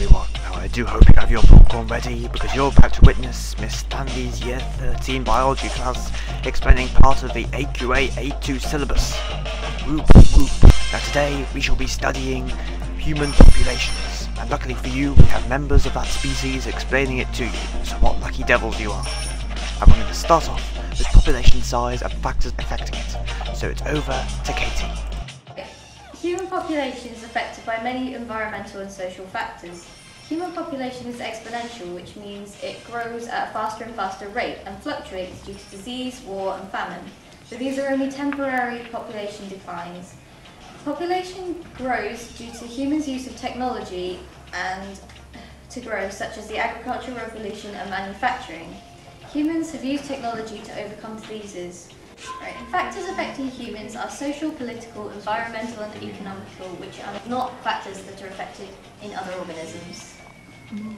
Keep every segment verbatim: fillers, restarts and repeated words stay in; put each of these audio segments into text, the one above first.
everyone. Now I do hope you have your popcorn ready, because you're about to witness Miss Stanley's Year thirteen Biology class explaining part of the A Q A A two syllabus. Whoop whoop. Now today we shall be studying human populations, and luckily for you we have members of that species explaining it to you, so what lucky devils you are. And we're going to start off with population size and factors affecting it. So it's over to Katie. Human population is affected by many environmental and social factors. Human population is exponential, which means it grows at a faster and faster rate and fluctuates due to disease, war and famine. But these are only temporary population declines. Population grows due to humans' use of technology and to grow, such as the agricultural revolution and manufacturing. Humans have used technology to overcome diseases. Right. Factors affecting humans are social, political, environmental and economical, which are not factors that are affected in other organisms. Mm-hmm.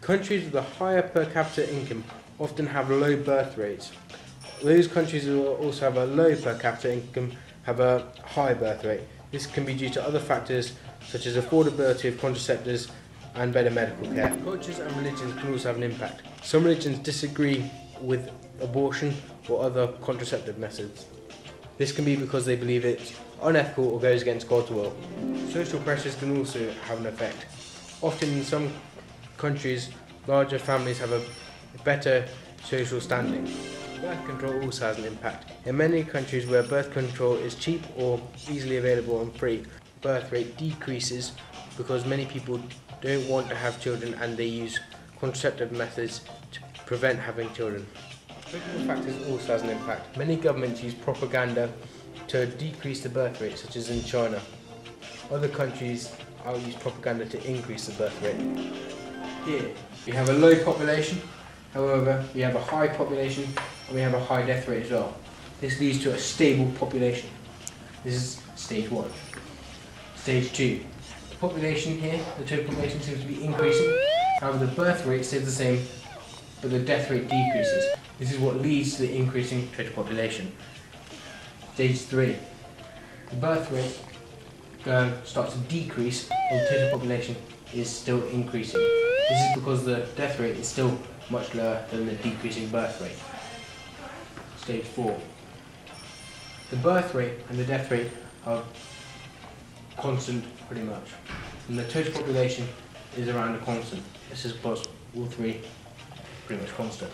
Countries with a higher per capita income often have low birth rates. Those countries that also have a low per capita income have a high birth rate. This can be due to other factors such as affordability of contraceptives and better medical care. Cultures and religions can also have an impact. Some religions disagree with abortion or other contraceptive methods. This can be because they believe it's unethical or goes against God's will. Social pressures can also have an effect. Often in some countries, larger families have a better social standing. Birth control also has an impact. In many countries where birth control is cheap or easily available and free, birth rate decreases because many people don't want to have children and they use contraceptive methods to prevent having children. Political factors also has an impact. Many governments use propaganda to decrease the birth rate, such as in China. Other countries use propaganda to increase the birth rate. Here, we have a low population, however, we have a high population and we have a high death rate as well. This leads to a stable population. This is stage one. Stage two. Population here, the total population seems to be increasing, however the birth rate stays the same but the death rate decreases. This is what leads to the increasing total population. Stage three, the birth rate um, starts to decrease and the total population is still increasing. This is because the death rate is still much lower than the decreasing birth rate. Stage four, the birth rate and the death rate are constant pretty much, and the total population is around a constant. This is because all three pretty much constant.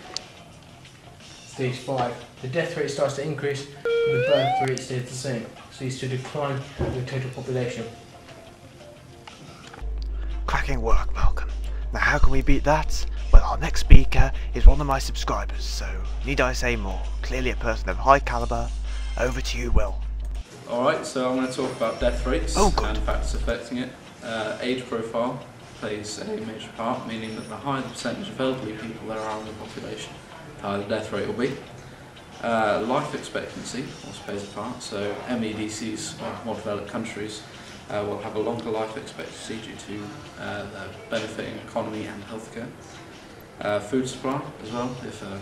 Stage five, the death rate starts to increase and the birth rate stays the same, so it's to decline the total population. Cracking work, Malcolm. Now how can we beat that? Well, our next speaker is one of my subscribers, so need I say more? Clearly a person of high calibre. Over to you, Will. Alright, so I'm going to talk about death rates oh, and factors affecting it. Uh, age profile plays a major part, meaning that the higher the percentage of elderly people there are in the population, the higher the death rate will be. Uh, life expectancy also plays a part, so M E D Cs or more developed countries uh, will have a longer life expectancy due to uh, the benefiting economy and healthcare. Uh, food supply as well, if a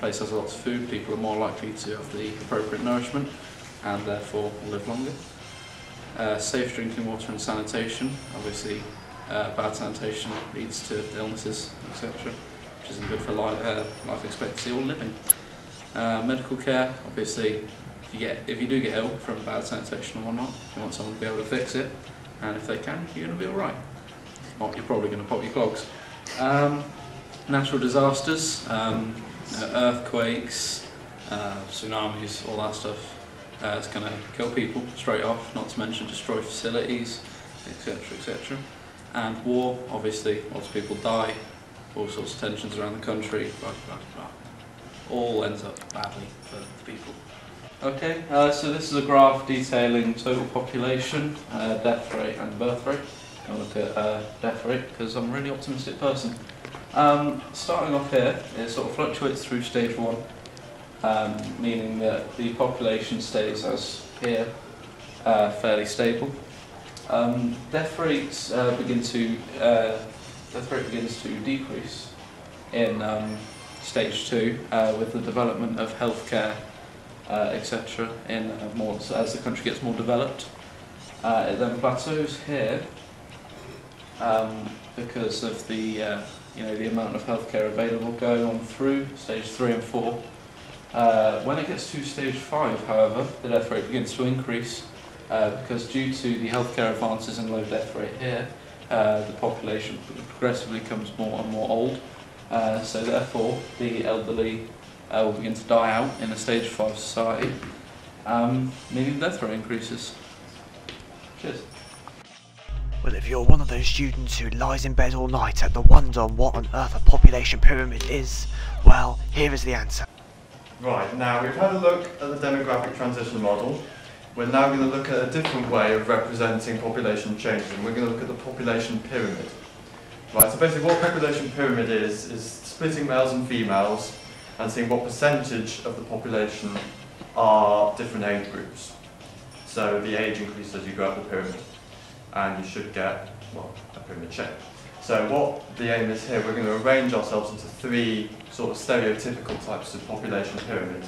place has lots of food, people are more likely to have the appropriate nourishment and therefore live longer. Uh, safe drinking water and sanitation, obviously uh, bad sanitation leads to illnesses, et cetera, which isn't good for life, uh, life expectancy or living. Uh, medical care, obviously if you, get, if you do get ill from bad sanitation or whatnot, you want someone to be able to fix it, and if they can, you're going to be alright. If not, you're probably going to pop your clogs. Um, natural disasters, um, uh, earthquakes, uh, tsunamis, all that stuff. Uh, it's going to kill people straight off, not to mention destroy facilities, et cetera, et cetera. And war, obviously, lots of people die, all sorts of tensions around the country, blah, blah, blah. All ends up badly for the people. Okay, uh, so this is a graph detailing total population, uh, death rate and birth rate. I'm going to look at uh, death rate because I'm a really optimistic person. Um, starting off here, it sort of fluctuates through stage one. Um, meaning that the population stays as here, uh, fairly stable. Um, death rates uh, begin to uh, death rate begins to decrease in um, stage two uh, with the development of healthcare, uh, et cetera. In more as the country gets more developed, Uh, it then plateaus here um, because of the uh, you know the amount of healthcare available going on through stage three and four. Uh, when it gets to stage five, however, the death rate begins to increase uh, because due to the healthcare advances and low death rate here, uh, the population progressively becomes more and more old. Uh, so therefore, the elderly uh, will begin to die out in a stage five society, um, meaning death rate increases. Cheers. Well, if you're one of those students who lies in bed all night at the wonder what on earth a population pyramid is, well, here is the answer. Right, now we've had a look at the demographic transition model. We're now going to look at a different way of representing population change, and we're going to look at the population pyramid. Right, so basically what population pyramid is, is splitting males and females and seeing what percentage of the population are different age groups. So the age increases as you go up the pyramid, and you should get, well, a pyramid shape. So what the aim is here, we're going to arrange ourselves into three sort of stereotypical types of population pyramid.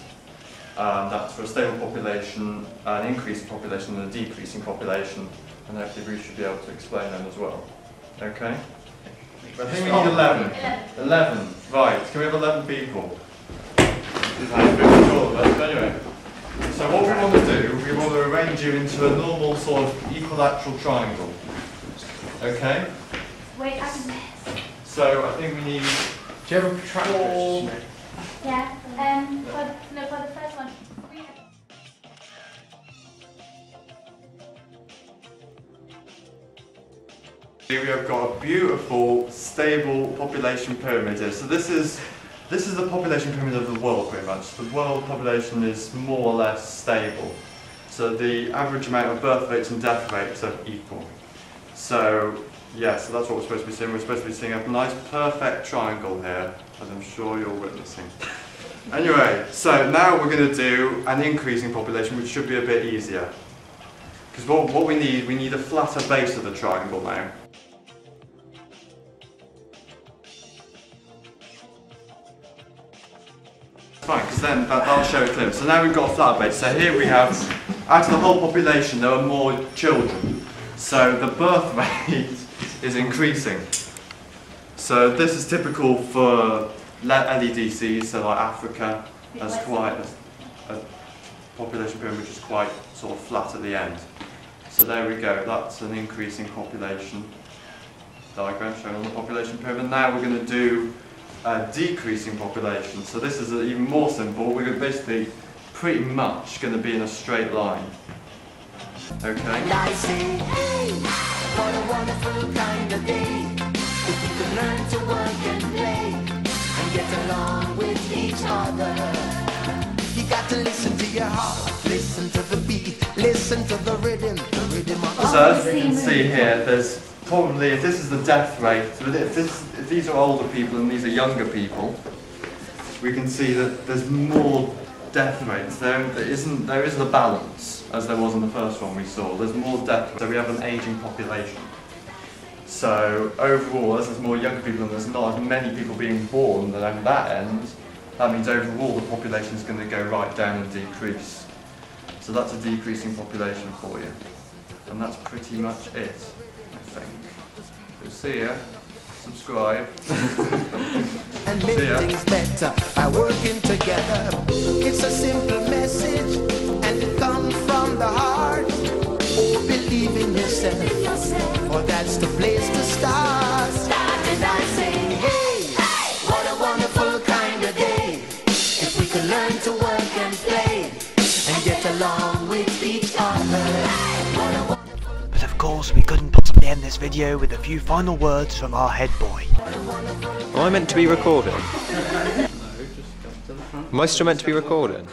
Um, that's for a stable population, an increasing population, and a decreasing population, and hopefully we should be able to explain them as well. Okay? I think we need eleven. eleven. Right, can we have eleven people? This is how big for all of us, but anyway. So what we want to do, we want to arrange you into a normal sort of equilateral triangle. Okay? Wait, I can miss. So I think we need. Do you have a protractor? Yeah. Um. For the, no, for the first one. We have... Here we have got a beautiful, stable population pyramid here. So this is this is the population pyramid of the world, pretty much. The world population is more or less stable. So the average amount of birth rates and death rates are equal. So. Yeah, so that's what we're supposed to be seeing. We're supposed to be seeing a nice, perfect triangle here, as I'm sure you're witnessing. Anyway, so now we're going to do an increasing population, which should be a bit easier. Because what, what we need, we need a flatter base of the triangle now. Fine, because then that, that'll show it clear. So now we've got a flatter base. So here we have, out of the whole population, there are more children. So the birth rate is increasing. So this is typical for L E D Cs, so like Africa has quite a, a population pyramid which is quite sort of flat at the end. So there we go, that's an increasing population diagram shown on the population pyramid. Now we're going to do a decreasing population, so this is even more simple. We're basically pretty much going to be in a straight line. Okay. What a wonderful kind of day, if we could learn to work and play, and get along with each other. You got to listen to your heart, listen to the beat, listen to the rhythm, the rhythm of the heart. So as you can see here, there's probably, if this is the death rate, if, this, if these are older people and these are younger people, we can see that there's more death rates. There, there isn't, there isn't a balance, as there was in the first one we saw. There's more death rates. So we have an ageing population. So overall, as there's more younger people and there's not as many people being born than on that end, that means overall the population is going to go right down and decrease. So that's a decreasing population for you. And that's pretty much it, I think. We'll see ya. Subscribe. And make things better by working together. It's a simple message, and it comes from the heart. Oh, believe in yourself, for that's the place to start. Start and I say, hey, hey, what a wonderful kind of day. If we could learn to work and play, and get along with each other. But of course, we couldn't possibly end this video with a few final words from our head boy. Am I meant to be recording? No, just come to the front. Am I still meant to be recording?